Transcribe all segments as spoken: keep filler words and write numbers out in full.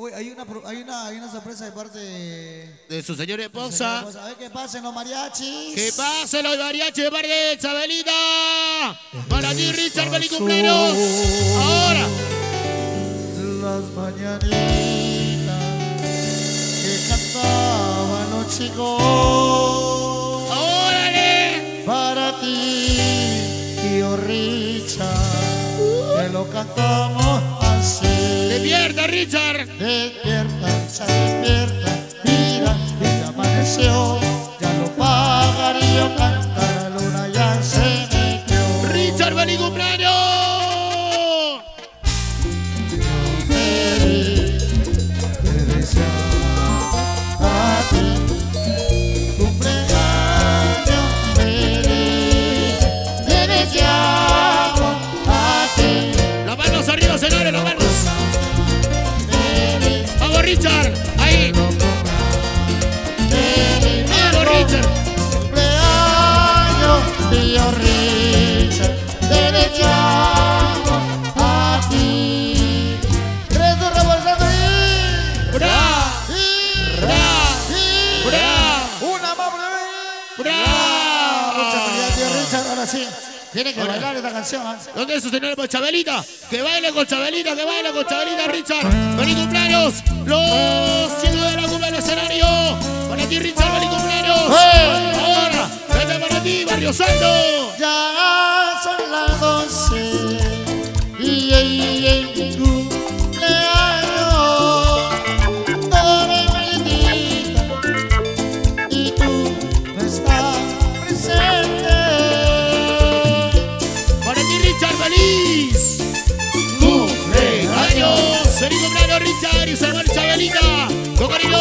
Uy, hay una, hay una, hay una sorpresa de parte de, de su señora esposa. A ver, que pasen los mariachis. Que pasen los mariachis de parte de Chabelita. Para ti, Richard, feliz cumpleaños. Ahora. Las mañanitas que cantaban los chicos. ¡Órale! Para ti, tío Richard, te lo cantamos así. ¡Despierta, Richard! Despierta, ya despierta, mira, y ya amaneció, ya lo pagaría, canta la luna, ya se metió. ¡Richard, feliz cumpleaños! Yo te vi, te deseaba a ti, cumpleaños feliz, te deseaba a ti. Las manos arriba, señores, las manos. Richard, ahí. Vamos, Richard. Cumpleaños, tío Richard. Te deseamos a ti. Tres, dos, rebolsando ahí. ¡Bra! ¡Bra! ¡Bra! ¡Una más, bra! ¡Bra! Muchas gracias, tío Richard. Ahora sí. Tiene que bailar esta canción. ¿Dónde es su señora con Chabelita? Que baile con Chabelita, que baile con Chabelita, Richard. ¡Feliz cumpleaños! Los chicos de la cumbre del escenario. Para ti, Richard, feliz cumpleaños. Ahora, vete para ti, Barrio Santo. Ya son las doce. Y en mi cumpleaños, todo me maldita. Y tú no estás presente. ¡Feliz cumpleaños! ¡Feliz cumpleaños, Richard! ¡Y su hermano Chabelita! ¡Con cariño!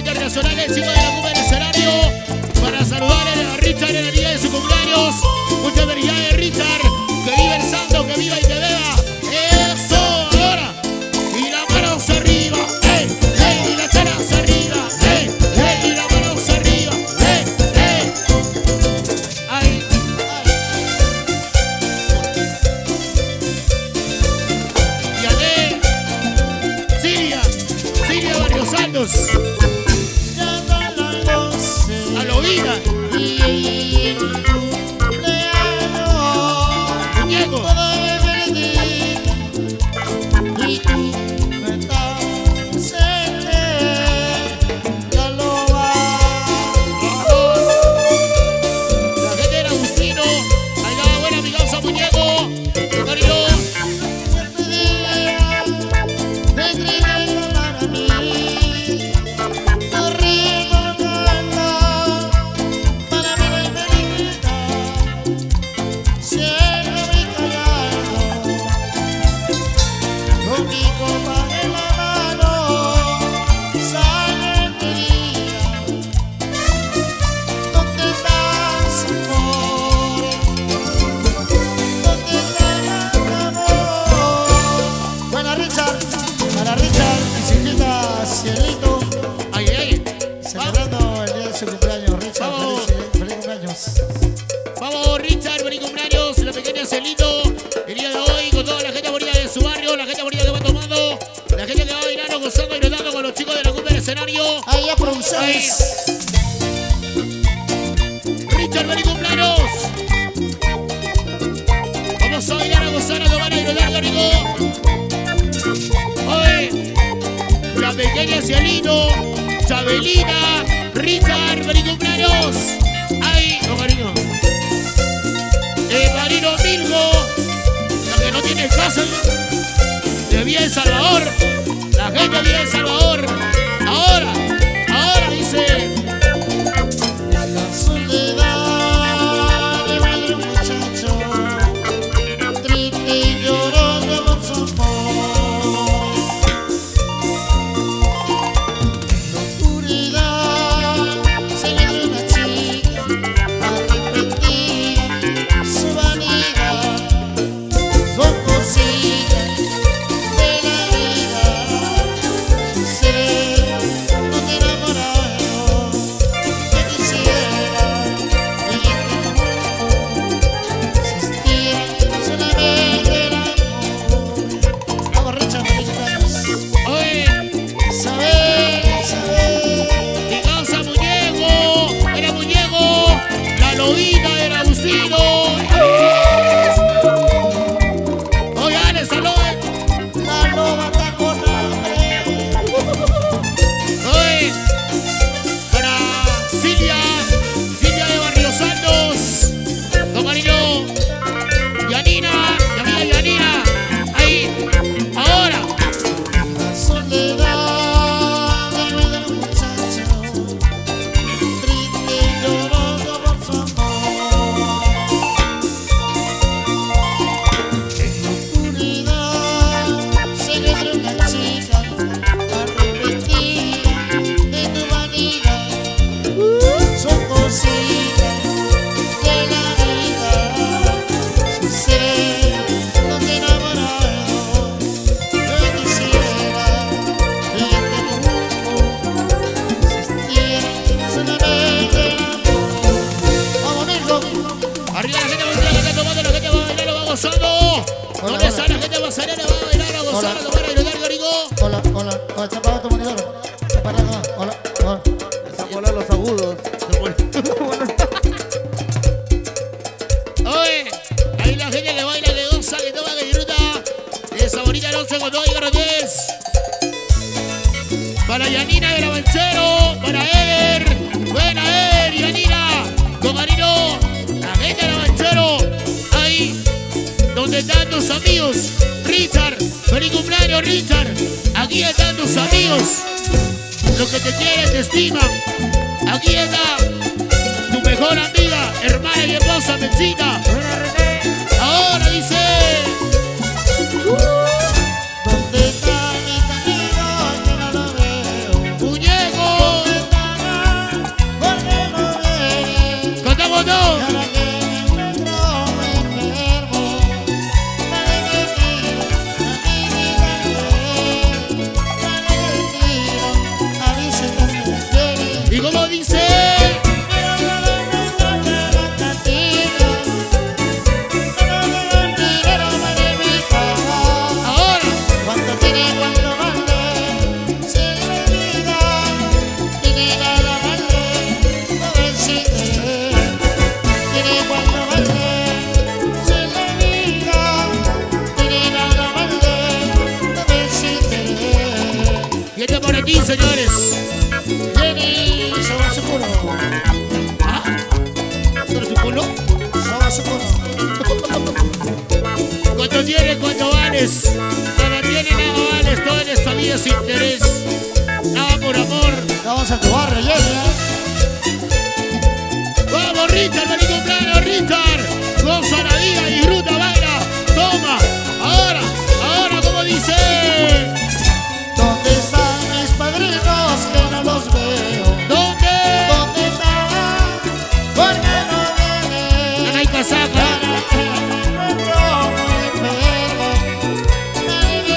Internacionales, chicos de la cumbre del escenario, para saludar a Richard en el día de su cumpleaños. Muchas felicidades, Richard, que viva el santo, que viva y que beba. Eso, ahora. Y la mano hacia arriba, eh, eh, y la cara hacia arriba, eh, eh, y la mano hacia arriba, eh, eh. Ay, ay. Y ale. Siria, Siria, Barrio Santos. Cielito, ay, ay, celebrando el día de su cumpleaños, Richard. Vamos. Feliz, feliz cumpleaños. Vamos, Richard, feliz cumpleaños. La pequeña Cielito, el día de hoy, con toda la gente bonita de su barrio, la gente bonita que va tomando, la gente que va bailando, gozando y gritando con los chicos de la cumbre del escenario. Ahí a producciones. Richard, feliz cumpleaños. Vamos a bailar, a gozar, a tomar y gritar, qué rico. Oye. La pequeña Cielito, Chabelita, Richard, feliz cumpleaños. Ay, no, cariño. El marino Milgo, la que no tiene casa, de Vía El Salvador, la gente de Vía El Salvador. Ahora, ahora dice. La soledad de ser abusivos. Oigan, el saludo. La loba está con hambre. Oye, para Silvia, Silvia de Barrio Santos, Don Marino, Yanina, mi amiga Yanina. Ahí, ahora. La soledad. Richard, feliz cumpleaños, Richard. Aquí están tus amigos, los que te quieren, te estiman. Aquí está tu mejor amiga, hermana y esposa, Mexita. Ahora dice: ¿dónde está mi camino? Que no lo veo. Muñeco, ¿dónde está? Porque no veo. Contamos dos. Señores, Jenny, soba su culo. ¿Ah? ¿Soba su culo? Soba su culo. Cuando tienen, cuando vales, cuando tienen, nada vales, todo en esta vida sin interés, nada por amor. Vamos a tu barrio, Jenny. Vamos, Richard, vení cumpleaños, Richard. Goza la vida, disfruta, baila, toma. Ahora, ahora, como dice. ¿Dónde está? Que no los veo. ¿Dónde? ¿Dónde están? ¿Por qué no vienen? La naica saca. La naica no me veo. La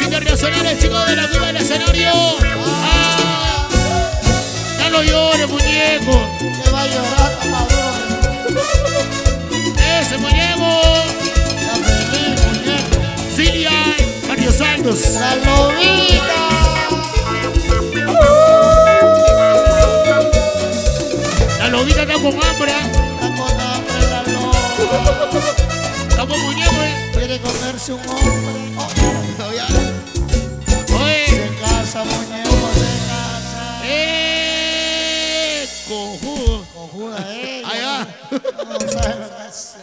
internacionales, chicos de la Cuba del escenario. Ah, ya no llores, muñeco. Te va a llorar, amador. Ese muñeco. La feliz muñeco. Silvia, Mario Santos. La lobita. Uh, la lobita está con hambre. Está con hambre, la lobita. Está con muñeco, eh. Quiere comerse un hombre. Conjuda, eh. Allá.